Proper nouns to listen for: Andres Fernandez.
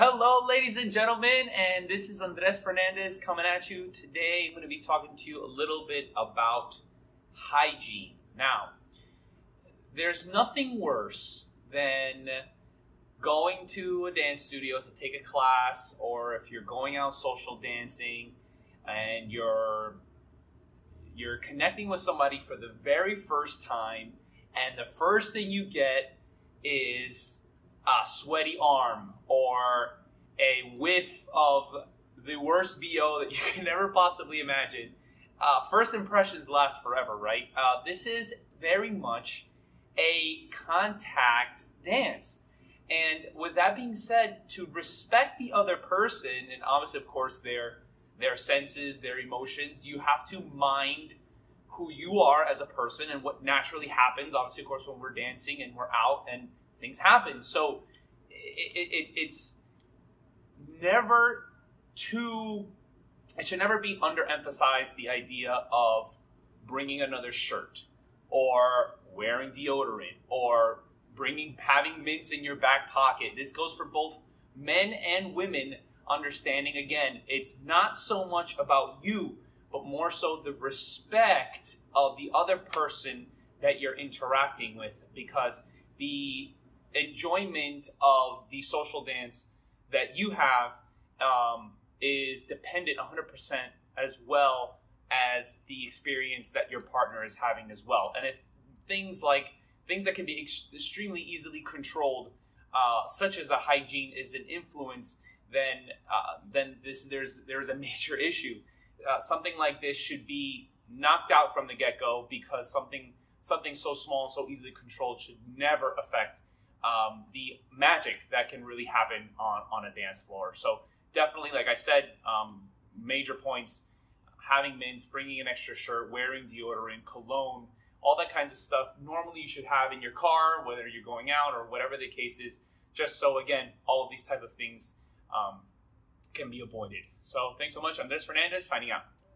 Hello, ladies and gentlemen, and this is Andres Fernandez coming at you. Today, I'm going to be talking to you a little bit about hygiene. Now, there's nothing worse than going to a dance studio to take a class, or if you're going out social dancing and you're connecting with somebody for the very first time, and the first thing you get is a sweaty arm or a whiff of the worst BO that you can ever possibly imagine. First impressions last forever, right? This is very much a contact dance. And with that being said, to respect the other person, and obviously, of course, their senses, their emotions, you have to mind who you are as a person and what naturally happens, obviously, of course, when we're dancing and we're out and things happen. So it's never too, it should never be underemphasized, the idea of bringing another shirt or wearing deodorant or having mints in your back pocket. This goes for both men and women, understanding, again, it's not so much about you, but more so the respect of the other person that you're interacting with, because the enjoyment of the social dance that you have is dependent 100% as well as the experience that your partner is having as well. And if things that can be extremely easily controlled, such as the hygiene, is an influence, then there's a major issue. Something like this should be knocked out from the get-go, because something so small and so easily controlled should never affect the magic that can really happen on a dance floor. So definitely, like I said, major points: having mints, bringing an extra shirt, wearing deodorant, cologne, all that kinds of stuff. Normally you should have in your car, whether you're going out or whatever the case is, just so, again, all of these type of things can be avoided. So thanks so much. I'm Andres Fernandez, signing out.